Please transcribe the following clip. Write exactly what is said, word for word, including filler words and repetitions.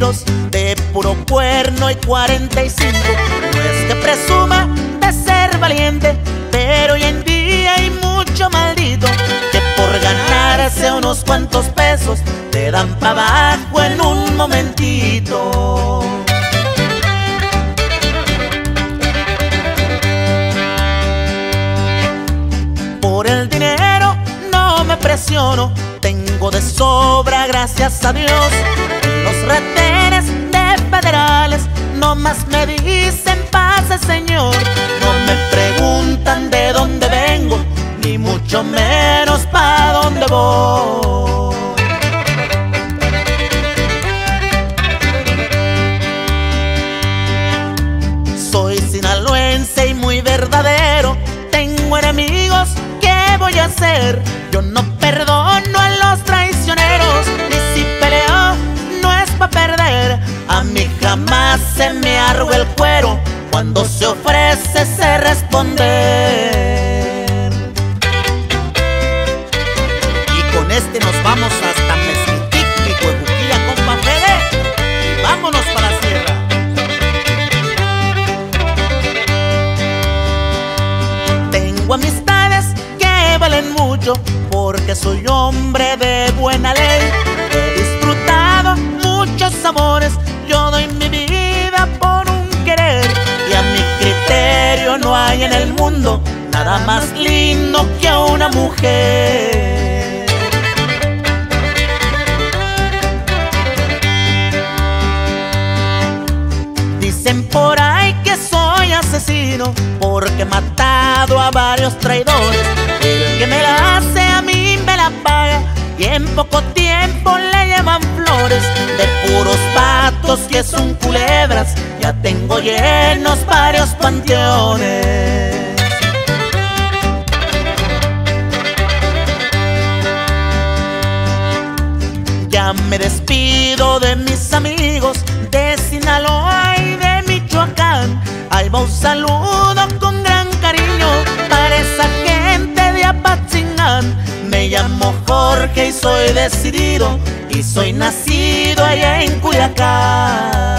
tiros de puro cuerno y cuarenta y cinco. No es que presuma de ser valiente, pero hoy en día hay mucho maldito que por ganarse unos cuantos pesos te dan para abajo en un momentito. Por el dinero no me presiono, tengo de sobra gracias a Dios. En los retenes de federales nomás me dicen pase señor. No me preguntan de dónde vengo, ni mucho menos pa' dónde voy. Soy sinaloense y muy verdadero, tengo enemigos, ¿qué voy a hacer? Yo no perdono a los traicioneros, y si peleo no es pa' perder. A mí jamás se me arrugó el cuero, cuando se ofrece sé responder. Y con este nos vamos hasta Mezquitic y Cuevutilla, compa Fede, y vámonos para la sierra. Tengo amistades que valen mucho, porque soy hombre de buena ley. He disfrutado muchos amores, yo doy mi vida por un querer. Y a mi criterio no hay en el mundo nada más lindo que una mujer. Dicen por ahí que soy asesino, porque he matado a varios traidores. El que me la hace a mí me la paga, y en poco tiempo le llevan flores. De puros patos que son culebras, ya tengo llenos varios panteones. Ya me despido de mis amigos de Sinaloa y de Michoacán. Ahí va un saludo con gran cariño para esa gente de Apachinán. Me llamo Jorge y soy decidido, y soy nacido allá en Cuyacán.